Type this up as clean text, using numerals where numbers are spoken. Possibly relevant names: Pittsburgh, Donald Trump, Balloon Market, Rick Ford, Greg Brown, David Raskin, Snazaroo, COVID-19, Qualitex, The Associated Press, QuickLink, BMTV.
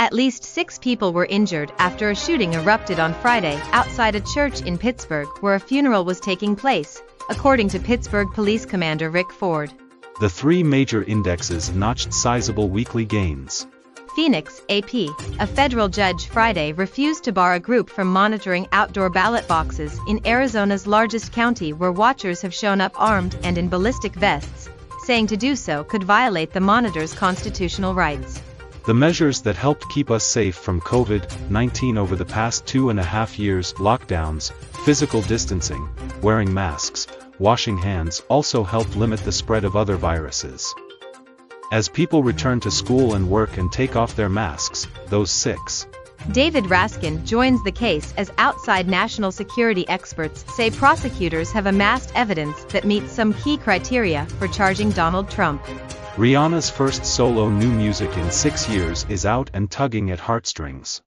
At least 6 people were injured after a shooting erupted on Friday outside a church in Pittsburgh where a funeral was taking place, according to Pittsburgh Police Commander Rick Ford. The 3 major indexes notched sizable weekly gains. Phoenix, AP, a federal judge Friday refused to bar a group from monitoring outdoor ballot boxes in Arizona's largest county where watchers have shown up armed and in ballistic vests, saying to do so could violate the monitor's constitutional rights. The measures that helped keep us safe from COVID-19 over the past 2.5 years, lockdowns, physical distancing, wearing masks, washing hands, also helped limit the spread of other viruses. As people return to school and work and take off their masks, those 6. David Raskin joins the case as outside national security experts say prosecutors have amassed evidence that meets some key criteria for charging Donald Trump. Rihanna's first solo new music in 6 years is out and tugging at heartstrings.